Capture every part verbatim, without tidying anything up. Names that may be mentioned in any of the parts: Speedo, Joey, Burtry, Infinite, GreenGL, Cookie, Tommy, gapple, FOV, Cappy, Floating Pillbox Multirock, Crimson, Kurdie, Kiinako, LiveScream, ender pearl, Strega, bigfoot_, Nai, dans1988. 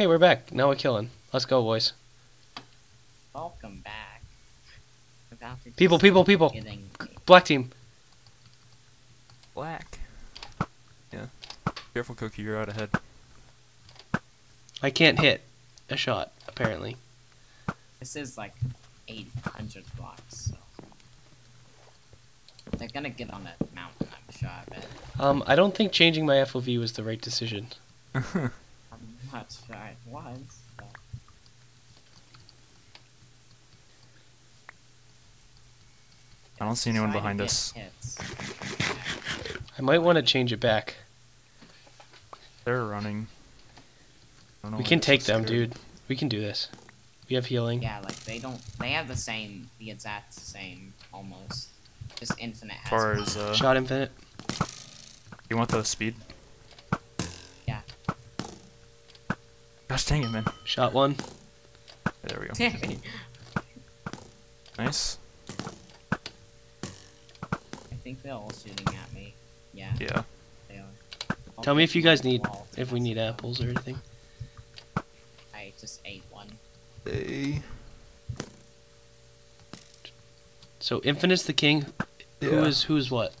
Okay, we're back. Now we're killing. Let's go, boys. Welcome back. About to people, people, people. Black team. Black. Yeah. Careful, Cookie. You're out ahead. I can't hit a shot, apparently. This is like eight hundred blocks, so... They're gonna get on a mountain, I'm sure, I bet. Um, I don't think changing my F O V was the right decision. I'm not sure it was, but... I don't see anyone behind us. Hits. I might want to change it back. They're running. We can take them, dude. We can do this. We have healing. Yeah, like, they don't... They have the same... The exact same, almost. Just infinite as far as, uh, shot infinite. You want the speed? Yeah. Gosh dang it, man. Shot one. There we go. Nice. I think they're all shooting at me. Yeah. Yeah. They are. I'll Tell me if you guys need... If we need apples or anything. I just ate one. Hey. So Infinite's the king. Yeah. Who is who is what?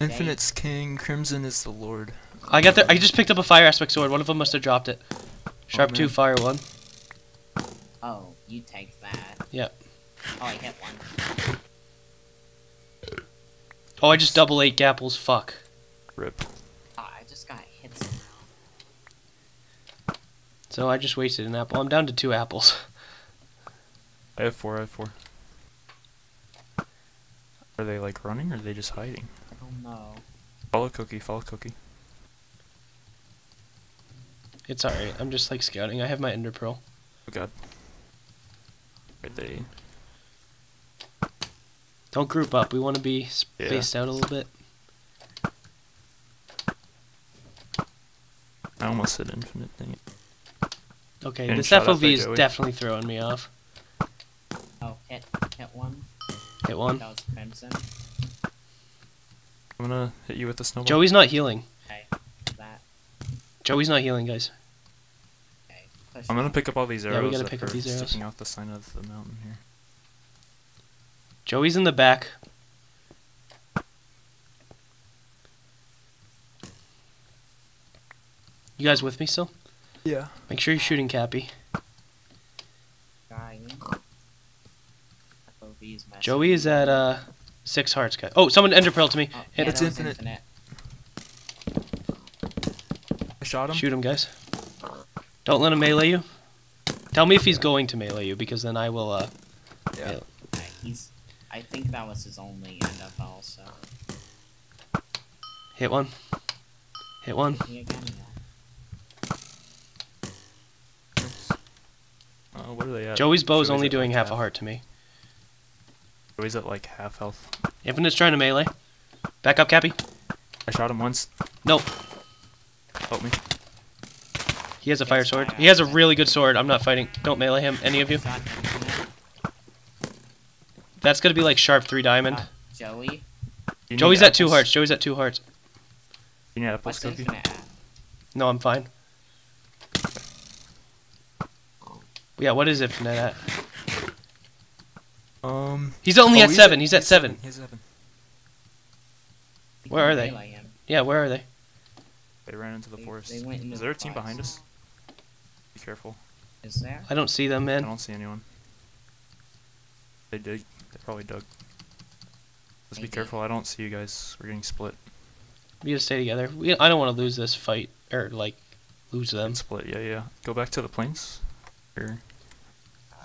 Infinite's king. Crimson is the lord. I got there. I just picked up a fire aspect sword. One of them must have dropped it. Sharp oh, two, fire one. Oh, you take that. Yep. Oh, I hit one. Oh, I just double ate gapples. Fuck. Rip. Oh, I just got hit somehow. So I just wasted an apple. I'm down to two apples. I have four. I have four. Are they like running or are they just hiding? I don't know. Follow Cookie, follow Cookie. It's alright, I'm just like scouting. I have my ender pearl. Oh god. Are they... Don't group up, we want to be spaced yeah. out a little bit. I almost said infinite, dang it. Okay, and this F O V is Joey. Definitely throwing me off. Oh, hit, hit one. Hit one. That was Crimson. I'm gonna hit you with the snowball. Joey's not healing. Okay. That. Joey's not healing, guys. Okay. Push I'm gonna pick up all these arrows. Yeah, we gotta pick up these arrows. Sticking off the side of the mountain here. Joey's in the back. You guys with me still? Yeah. Make sure you're shooting Cappy. Dying. Joey is at uh six hearts, guys. Oh, someone ender pearl to me. Oh, yeah, it's infinite. infinite. I shot him. Shoot him, guys. Don't let him melee you. Tell me if he's going to melee you, because then I will. Uh, yeah. yeah. He's. I think that was his only end up also. Hit one. Hit one. Oh, what are they at? Joey's bow is only doing half a heart to me. Joey's at like half health. Infinite's trying to melee. Back up, Cappy. I shot him once. Nope. Help me. He has a fire sword. He has a really good sword. I'm not fighting. Don't melee him, any of you. That's gonna be like sharp three diamond. Uh, Joey. Joey's at two hearts. Joey's at two hearts. You need apples, Cookie? No, I'm fine. Yeah, what is Infinite at? Um, he's only oh, at he's seven. At, he's at he's seven. seven. He's seven. Where are they? Yeah, where are they? They ran into the they, forest. They went into Is there the a team forest. behind us? Be careful. Is there? I don't see them, man. I don't see anyone. They dig. They probably dug. Let's Maybe. be careful. I don't see you guys. We're getting split. We gotta stay together. We, I don't want to lose this fight or like lose them. And split. Yeah, yeah. Go back to the plains. Where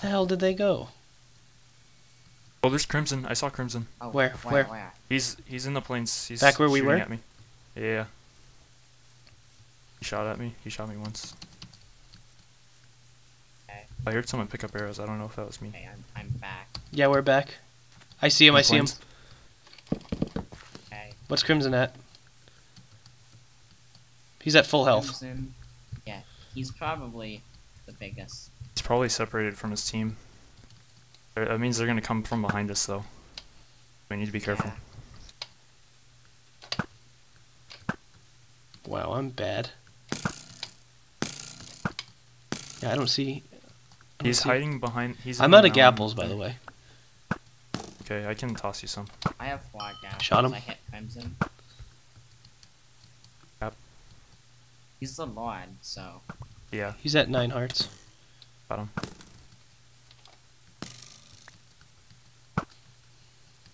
the hell did they go? Oh, there's Crimson. I saw Crimson. Oh, where? Where? Where? He's he's in the plains. He's back where we were. At me. Yeah. He shot at me. He shot me once. Okay. I heard someone pick up arrows. I don't know if that was me. Okay, I'm I'm back. Yeah, we're back. I see him. I see him. Okay. What's Crimson at? He's at full health. Crimson. Yeah, he's probably the biggest. He's probably separated from his team. That means they're gonna come from behind us, though. We need to be careful. Yeah. Wow, I'm bad. Yeah, I don't see. I don't he's see. hiding behind. He's I'm out of gapples, by the way. Okay, I can toss you some. I have flag down. Shot him. I hit Crimson. Yep. He's the Lord, so. Yeah. He's at nine hearts. Got him.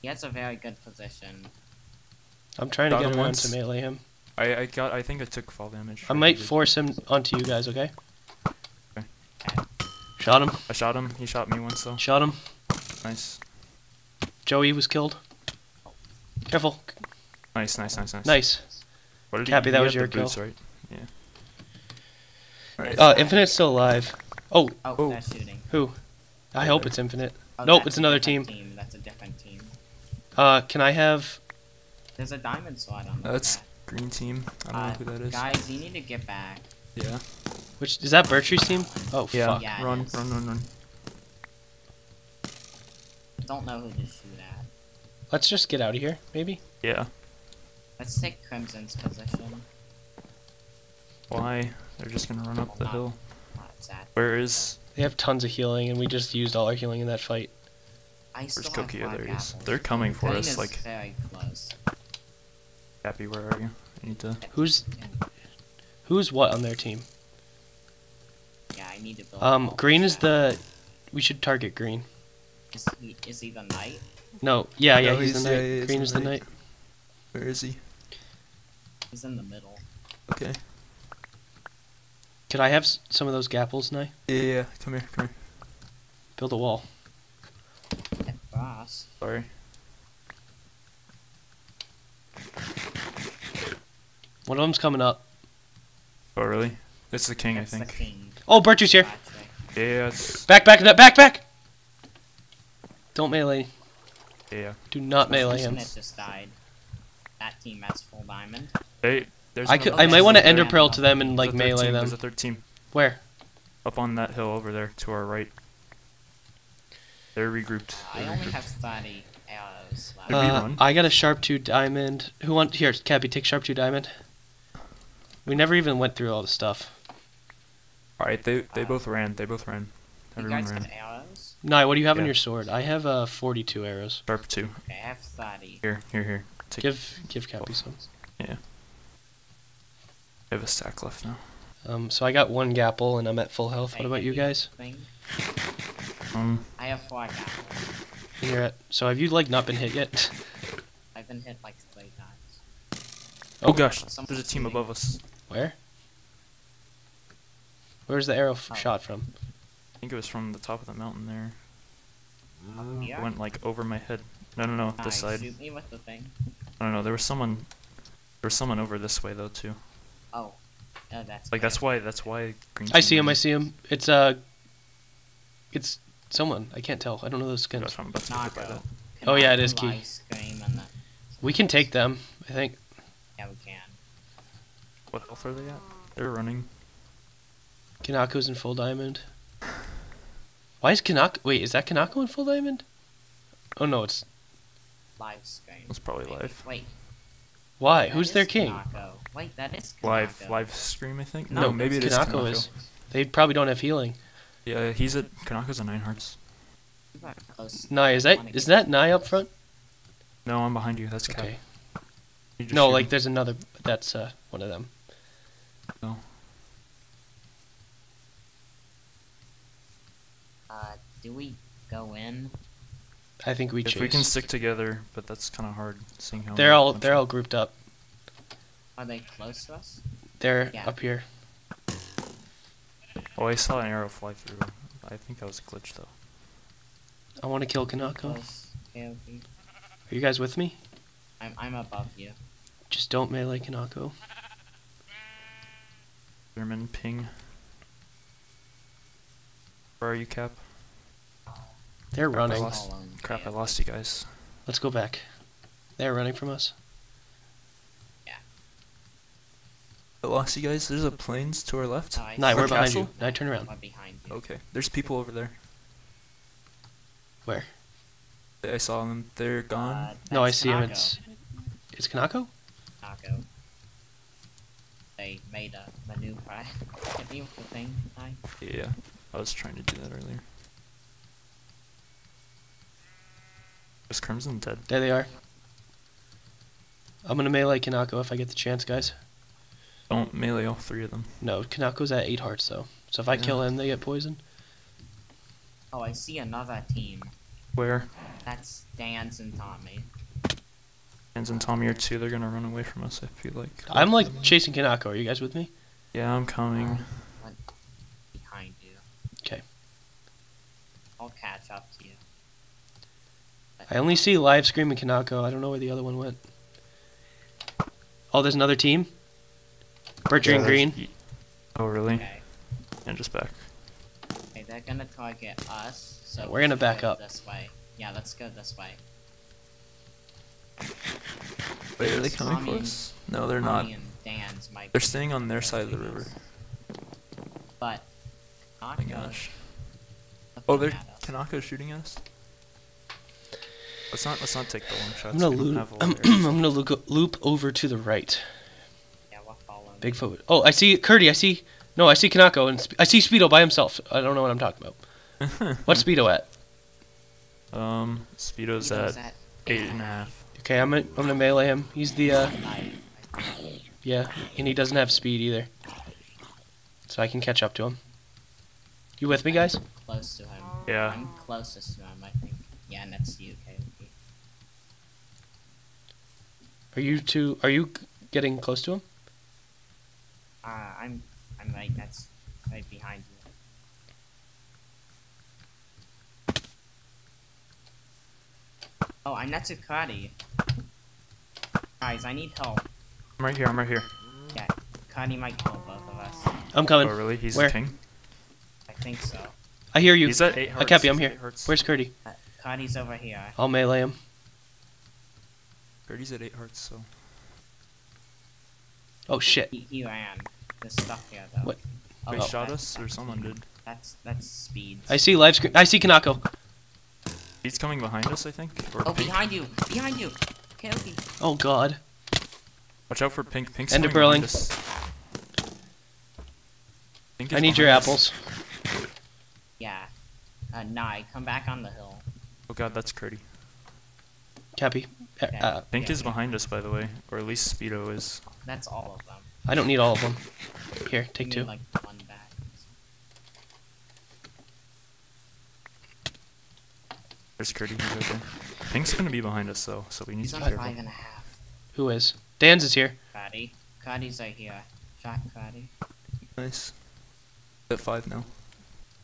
He has a very good position. I'm trying got to get him around once. to melee him. I, I got. I think I took fall damage. I might force him onto you guys. Okay. Okay. Shot him. I shot him. He shot me once though. Shot him. Nice. Joey was killed. Careful. Nice, nice, nice, nice. Nice. What did Cappy, he, that he was your boots, kill. Right? Yeah. Right. Uh, Infinite's still alive. Oh. Oh, oh. That's shooting. Who? I oh, hope there. it's Infinite. Oh, nope, it's another team. team. That's a different team. Uh, can I have? There's a diamond slot on the That's back. green team. I don't uh, know who that is. Guys, you need to get back. Yeah. Which is that Bertrude's team? Oh yeah. fuck. Yeah, run, run, run, run. Don't know who to shoot at. Let's just get out of here, maybe? Yeah. Let's take Crimson's position. Why? They're just gonna run up the not, hill. Not exactly. Where is... They have tons of healing, and we just used all our healing in that fight. I still Where's Cookie? There he is. They're coming for Clean us, like... Very close. Cappy, where are you? I need to... Who's... Who's what on their team? Yeah, I need to build... Um, green is the... We should target green. Is he, is he the knight? No, yeah, yeah, no, he's, he's the knight. Yeah, yeah, green is the knight. Where is he? He's in the middle. Okay. Could I have s some of those gapples, Nai? Yeah, yeah, come here, come here. Build a wall. Boss. Sorry. One of them's coming up. Oh, really? It's the king, That's I think. The king. Oh, Bertrude's here. Patrick. Yeah, it's... Back, back, back, back! Don't melee. Yeah. Do not melee him. Just died. That team has full diamond. Hey, there's I could. I might want to ender pearl to them and like melee them. There's a third team. Where? Up on that hill over there to our right. They're regrouped. They're I only regrouped. have thirty arrows left. Uh, I got a sharp two diamond. Who want here? Cappy, take sharp two diamond. We never even went through all the stuff. All right, they they uh, both ran. They both ran. Everyone you guys ran. Have arrows? Nai, what do you have yeah. on your sword? I have uh, forty-two arrows. Sharp two. I have thirty. Here, here, here. Take give, give Cappy some. Yeah. I have a stack left now. Um, so I got one gapple and I'm at full health. What I about you guys? Thing. Um. I have four gapples. You're at. So have you like not been hit yet? I've been hit like three times. Oh, oh gosh! There's a team shooting. above us. Where? Where's the arrow oh. shot from? I think it was from the top of the mountain there. Uh, yeah. It went like over my head. No, no, no, nice. this side. Shoot me with the thing. I don't know. There was someone. There was someone over this way though too. Oh, oh that's. Like bad. that's why. That's why. Green I see him. There. I see him. It's uh. It's someone. I can't tell. I don't know those skins. I'm about to by that. Oh yeah, it is key. The... We can take them. I think. Yeah, we can. What health are they at? They're running. Kiinako's in full diamond. Why is Kiinako? Wait, is that Kiinako in full diamond? Oh no, it's LiveScream. It's probably live. Wait. Why? That Who's their king? Kiinako. Wait, that is Kiinako. Live LiveScream, I think. No, no maybe it's Kiinako, Kiinako is. They probably don't have healing. Yeah, he's at Kanako's at nine hearts. Nai, is that is that Nai up front? No, I'm behind you. That's okay. No, like me. there's another. That's uh one of them. No. Uh, do we go in? I think we. If chase. we can stick together, but that's kind of hard. Seeing how they're all they're all grouped up. Are they close to us? They're yeah. up here. Oh, I saw an arrow fly through. I think that was a glitch though. I want to kill Kiinako. Are you guys with me? I'm I'm above you. Just don't melee Kiinako. German ping. Where are you, Cap? They're Crap, running. I lost. Crap, I lost you guys. Let's go back. They're running from us. Yeah. I lost you guys. There's a planes to our left. Nice. Nai, we're behind you. Nai, turn around. I'm behind you. Okay. There's people over there. Where? I saw them. They're gone. Uh, no, I see Kiinako. him. It's, it's Kiinako? Kiinako. they made a maneuver, a beautiful thing. Nai. Yeah, I was trying to do that earlier. Is Crimson dead? There they are. I'm gonna melee Kiinako if I get the chance, guys. Don't melee all three of them. No, Kinako's at eight hearts though. So if I yeah. kill him, they get poisoned. Oh, I see another team. Where? That's Dan's and Tommy. Dan's and Tommy are two. They're gonna run away from us if you like. I'm like chasing Kiinako. Are you guys with me? Yeah, I'm coming. Uh, I'm behind you. Okay. I'll catch up to you. But I only see LiveScream and Kiinako. I don't know where the other one went. Oh, there's another team. Bertrand yeah, and Green. Ye oh, really? Okay. And just back. Okay, they're gonna target us. So we're gonna back go up. This way. Yeah, let's go this way. Wait, are they coming Tommy, close? No, they're Tommy not. Dan's they're staying on their side of the river. But. Kiinako, oh my gosh. Oh, they're Kiinako shooting us. Let's not, let's not take the long shots. I'm gonna, loop, I'm, I'm gonna look, loop over to the right. Yeah, we'll follow. Bigfoot. Oh, I see Kurdie. I see. No, I see Kiinako and I see Speedo by himself. I don't know what I'm talking about. What's Speedo at? Um, Speedo's, Speedo's at, at eight and a half. Okay, I'm gonna, I'm gonna melee him. He's the uh. Yeah, and he doesn't have speed either, so I can catch up to him. You with me, guys? I'm close to him. Yeah. I'm closest to him, I think. Yeah, and that's you. Are you two? Are you getting close to him? Uh, I'm. I'm right. That's right behind you. Oh, I'm not to Cuddy. Guys, I need help. I'm right here. I'm right here. Yeah, Cuddy might kill both of us. I'm coming. Oh, really? He's Where? a king. I think so. I hear you. He's at eight hearts. Uh, Cappy, I'm here. Where's Cuddy? Uh, Cuddy's over here. I'll melee him. Birdie's at eight hearts, so. Oh shit! He, he ran. There's stuff here though. What? Oh, they oh, shot us, that's, or someone did. That's that's speed. I see live screen. I see Kiinako. He's coming behind us, I think. Or oh, pink. behind you! Behind you! Okay, okay. Oh god! Watch out for pink. Pink's End of Burling. I need your us. apples. Yeah. Uh, Nai, come back on the hill. Oh god, that's Curdie. Cappy. Okay. Uh, Pink yeah, is yeah. behind us, by the way, or at least Speedo is. That's all of them. I don't need all of them. Here, take two. Like one back. There's Curdie. He's right there. Pink's gonna be behind us though, so we need He's to be careful. He's on five and a half. Who is? Dan's is here. Cuddy. Cuddy's right here. Shot Cuddy. Nice. At five now.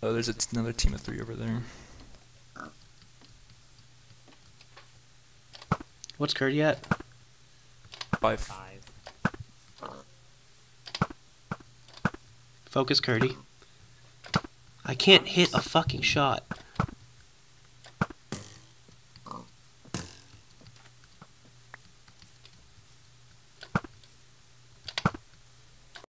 Oh, there's another team of three over there. What's Curdie at? Five. Five. Focus, Curdie. I can't hit a fucking shot.